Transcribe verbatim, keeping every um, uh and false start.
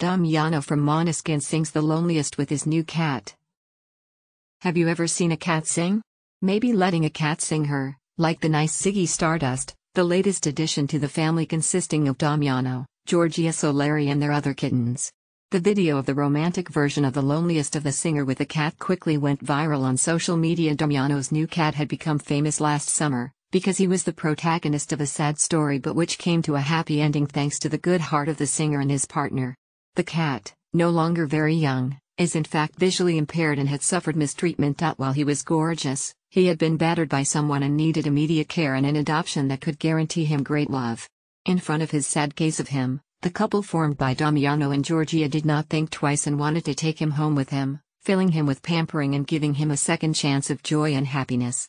Damiano from Måneskin sings The Loneliest with his new cat. Have you ever seen a cat sing? Maybe letting a cat sing her, like the nice Ziggy Stardust, the latest addition to the family consisting of Damiano, Giorgia Soleri and their other kittens. The video of the romantic version of The Loneliest of the singer with a cat quickly went viral on social media. Damiano's new cat had become famous last summer, because he was the protagonist of a sad story but which came to a happy ending thanks to the good heart of the singer and his partner. The cat, no longer very young, is in fact visually impaired and had suffered mistreatment. While he was gorgeous, he had been battered by someone and needed immediate care and an adoption that could guarantee him great love. In front of his sad gaze of him, the couple formed by Damiano and Giorgia did not think twice and wanted to take him home with him, filling him with pampering and giving him a second chance of joy and happiness.